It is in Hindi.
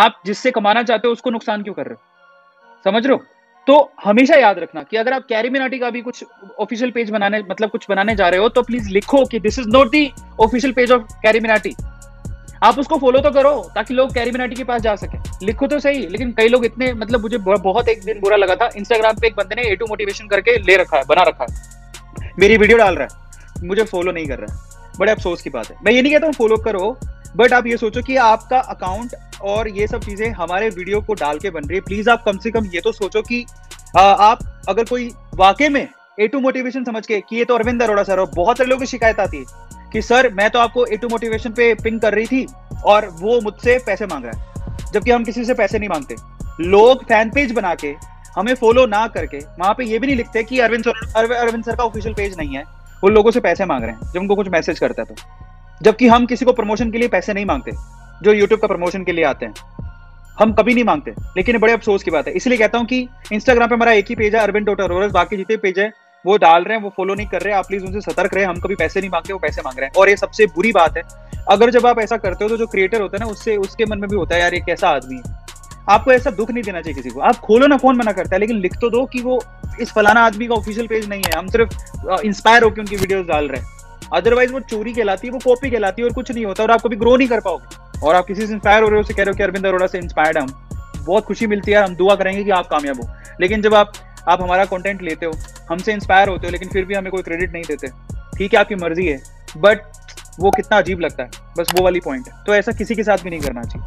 आप जिससे कमाना चाहते हो उसको नुकसान क्यों कर रहे हो, समझ रहे हो? तो हमेशा याद रखना कि अगर आप कैरी मिनाटी का भी कुछ ऑफिशियल पेज बनाने मतलब कुछ बनाने जा रहे हो तो प्लीज लिखो कि this is not the official page of carry Minati. आप उसको फॉलो तो करो ताकि लोग कैरी मिनाटी के पास जा सके, लिखो तो सही। लेकिन कई लोग इतने मतलब मुझे बहुत एक दिन बुरा लगा था, इंस्टाग्राम पे एक बंदे ने ए टू मोटिवेशन करके ले रखा है, बना रखा है, मेरी वीडियो डाल रहा है, मुझे फॉलो नहीं कर रहा है। बड़े अफसोस की बात है। मैं ये नहीं कहता हूँ फॉलो करो, बट आप ये सोचो कि आपका अकाउंट और ये सब चीजें हमारे वीडियो को डाल के बन रही है। प्लीज आप कम से कम ये तो सोचो कि आप अगर कोई वाकई में ए टू मोटिवेशन समझ के कि ये तो अरविंद अरोड़ा सर, और बहुत सारे लोगों की शिकायत आती है कि सर मैं तो आपको ए टू मोटिवेशन पे पिंग कर रही थी और वो मुझसे पैसे मांग रहा है, जबकि हम किसी से पैसे नहीं मांगते। लोग फैन पेज बना के हमें फॉलो ना करके वहां पे ये भी नहीं लिखते कि अरविंद सर का ऑफिशियल पेज नहीं है, वो लोगों से पैसे मांग रहे हैं जब उनको कुछ मैसेज करता है तो, जबकि हम किसी को प्रमोशन के लिए पैसे नहीं मांगते। जो यूट्यूब का प्रमोशन के लिए आते हैं हम कभी नहीं मांगते, लेकिन बड़े अफसोस की बात है। इसलिए कहता हूं कि इंस्टाग्राम पे हमारा एक ही पेज है अर्बन डॉट रूरल, बाकी जितने पेज है वो डाल रहे हैं, वो फॉलो नहीं कर रहे हैं, आप प्लीज उनसे सतर्क रहे। हम कभी पैसे नहीं मांगते, वो पैसे मांग रहे हैं। और ये सबसे बुरी बात है, अगर जब आप ऐसा करते हो तो जो क्रिएटर होता है ना उससे उसके मन में भी होता है यार ये कैसा आदमी है। आपको ऐसा दुख नहीं देना चाहिए किसी को। आप खोलो ना, फोन मना करता है, लेकिन लिख तो दो कि वो इस फलाना आदमी का ऑफिशियल पेज नहीं है, हम सिर्फ इंस्पायर होकर उनकी वीडियोज डाल रहे हैं। अदरवाइज वो चोरी कहलाती है, वो कॉपी कहलाती है और कुछ नहीं होता, और आप कभी ग्रो नहीं कर पाओगे। और आप किसी से इंस्पायर हो रहे हो, उसे कह रहे हो कि अरविंद अरोड़ा से इंस्पायर्ड हम, बहुत खुशी मिलती है, हम दुआ करेंगे कि आप कामयाब हो। लेकिन जब आप हमारा कंटेंट लेते हो, हमसे इंस्पायर होते हो, लेकिन फिर भी हमें कोई क्रेडिट नहीं देते, ठीक है आपकी मर्जी है, बट वो कितना अजीब लगता है, बस वो वाली पॉइंट है। तो ऐसा किसी के साथ भी नहीं करना चाहिए।